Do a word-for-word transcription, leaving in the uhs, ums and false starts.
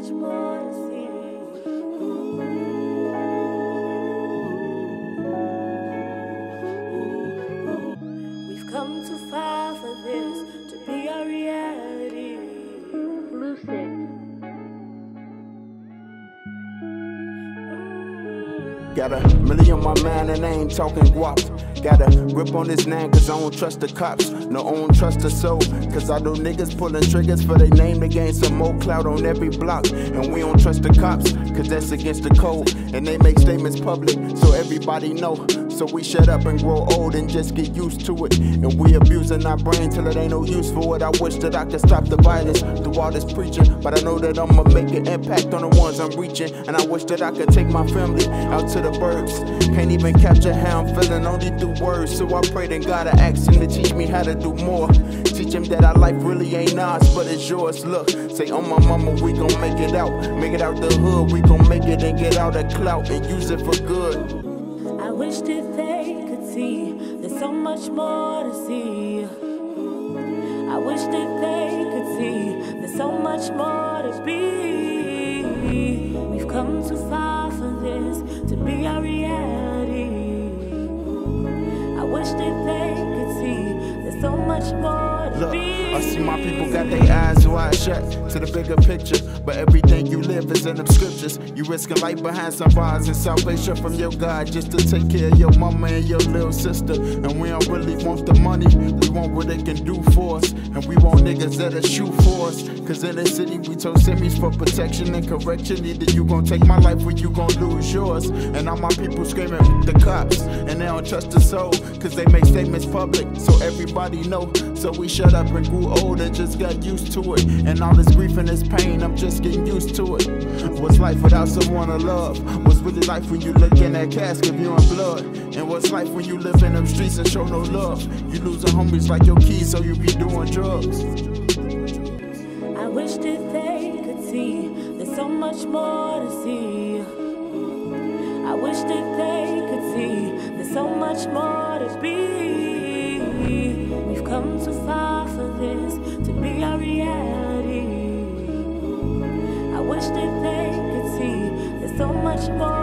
much more to see. Ooh. Ooh. Ooh. We've come too far for this to be our reality. Lucid. Got a million on my mind and I ain't talking guap. Got a grip on this name cause I don't trust the cops. No, I don't trust the soul. Cause I know niggas pulling triggers for their name to gain some more clout on every block. And we don't trust the cops cause that's against the code. And they make statements public so everybody know. So we shut up and grow old and just get used to it. And we abusing our brain till it ain't no use for it. I wish that I could stop the violence through all this preaching, but I know that I'ma make an impact on the ones I'm reaching. And I wish that I could take my family out to the birds. Can't even capture how I'm feeling only through words. So I pray to God, I ask him to teach me how to do more. Teach him that our life really ain't ours, but it's yours. Look, say on oh, my mama, we gon' make it out. Make it out the hood, we gon' make it and get out of clout and use it for good. I wish that they could see, there's so much more to see. I wish that they could see, there's so much more to be. We've come too far for this to be our reality. I wish that they could see, there's so much more to Look, be. I see my people got their eyes wide shut to the bigger picture, but everything you live is in them scriptures. You risking life behind some bars and salvation from your God just to take care of your mama and your little sister. And we don't really want the money, we want what it can do for us. And we want niggas that'll shoot for us. Cause in the city we told semis for protection and correction. Either you gon' take my life or you gon' lose yours. And all my people screaming with the cops, and they don't trust the soul. Cause they make statements public so everybody know. So we shut up and grew old and just got used to it. And all this grief and this pain, I'm just getting used to it. What's life without someone to love? What's really life when you look in that casket viewing blood? And what's life when you live in them streets and show no love? You losing homies like your keys, so you be doing drugs. I wish that they could see, there's so much more to see. I wish that they could see, there's so much more to be. We've come too far for this to be our reality. I wish that they could see, there's so much more.